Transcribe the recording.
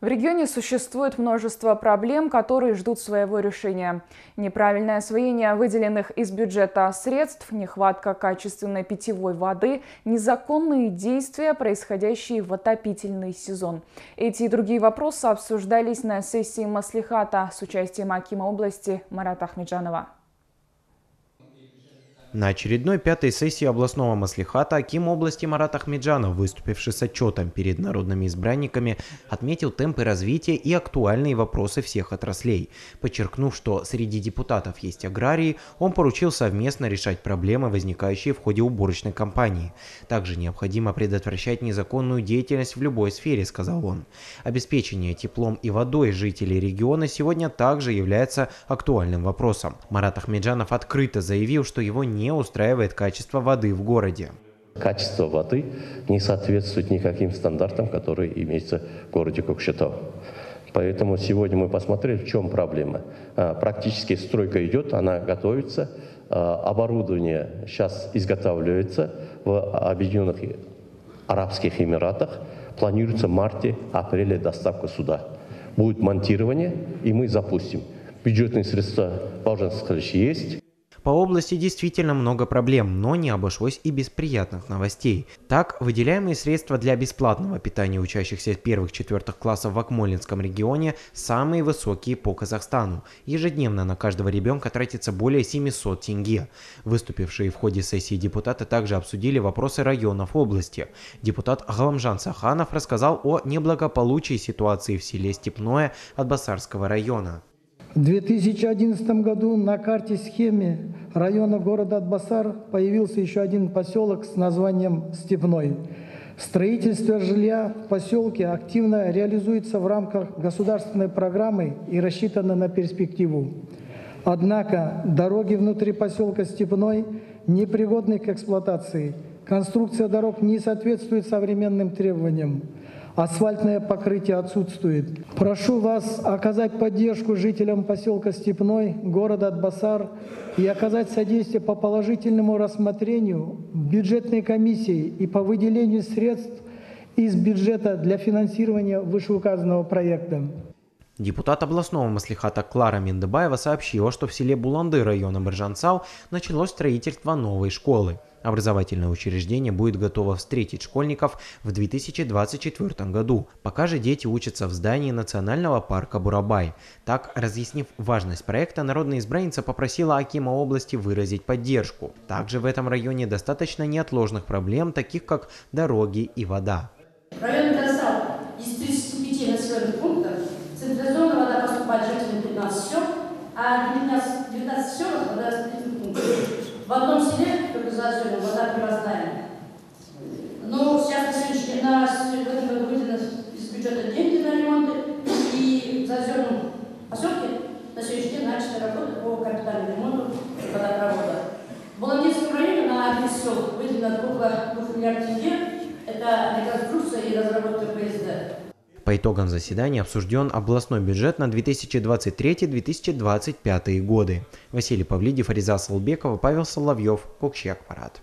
В регионе существует множество проблем, которые ждут своего решения. Неправильное освоение выделенных из бюджета средств, нехватка качественной питьевой воды, незаконные действия, происходящие в отопительный сезон. Эти и другие вопросы обсуждались на сессии Маслихата с участием акима области Марата Ахмеджанова. На очередной пятой сессии областного маслихата аким области Марат Ахмеджанов, выступивший с отчетом перед народными избранниками, отметил темпы развития и актуальные вопросы всех отраслей. Подчеркнув, что среди депутатов есть аграрии, он поручил совместно решать проблемы, возникающие в ходе уборочной кампании. Также необходимо предотвращать незаконную деятельность в любой сфере, сказал он. Обеспечение теплом и водой жителей региона сегодня также является актуальным вопросом. Марат Ахмеджанов открыто заявил, что его не устраивает качество воды в городе. Качество воды не соответствует никаким стандартам, которые имеются в городе Кокшетау. Поэтому сегодня мы посмотрели, в чем проблема. Практически стройка идет, она готовится, оборудование сейчас изготавливается в Объединенных Арабских Эмиратах. Планируется в марте-апреле доставка суда. Будет монтирование, и мы запустим. Бюджетные средства, пожалуйста, скажите, есть. По области действительно много проблем, но не обошлось и без приятных новостей. Так, выделяемые средства для бесплатного питания учащихся 1-4 классов в Акмолинском регионе самые высокие по Казахстану. Ежедневно на каждого ребенка тратится более 700 тенге. Выступившие в ходе сессии депутаты также обсудили вопросы районов области. Депутат Галамжан Саханов рассказал о неблагополучии ситуации в селе Степное Атбасарского района. В 2011 году на карте схеме района города Атбасар появился еще один поселок с названием Степной. Строительство жилья в поселке активно реализуется в рамках государственной программы и рассчитано на перспективу. Однако дороги внутри поселка Степной непригодны к эксплуатации. Конструкция дорог не соответствует современным требованиям. Асфальтное покрытие отсутствует. Прошу вас оказать поддержку жителям поселка Степной, города Атбасар и оказать содействие по положительному рассмотрению бюджетной комиссии и по выделению средств из бюджета для финансирования вышеуказанного проекта. Депутат областного маслихата Клара Миндебаева сообщила, что в селе Буланды района Мержанцау началось строительство новой школы. Образовательное учреждение будет готово встретить школьников в 2024 году. Пока же дети учатся в здании Национального парка Бурабай. Так, разъяснив важность проекта, народная избранница попросила акима области выразить поддержку. Также в этом районе достаточно неотложных проблем, таких как дороги и вода. Район Красав из 35 населенных пунктов централизованная вода поступает жителям 15 сел, а 19 сел вода распределенных пунктов. В одном селе вода прирастает. Но сейчас на сегодняшний день выделено из бюджета деньги на ремонты, и в зазерном поселке на сегодняшний день начали работы по капитальному ремонту водопровода. В Буландинском районе на Артисел выделено около 2 миллиардов тенге. Это реконструкция и разработка поезда. По итогам заседания обсужден областной бюджет на 2023-2025 годы. Василий Павлиди, Фариза Солбекова, Павел Соловьев, Кокщак, Марат.